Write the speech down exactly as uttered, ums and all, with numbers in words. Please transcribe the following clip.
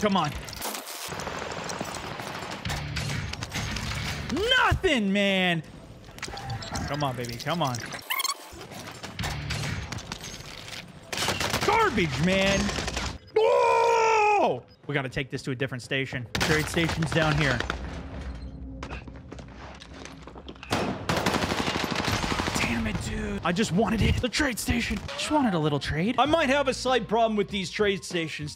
Come on. Nothing, man. Come on, baby. Come on. Garbage, man. Whoa! We got to take this to a different station. Trade station's down here. I just wanted it. The trade station. Just wanted a little trade. I might have a slight problem with these trade stations.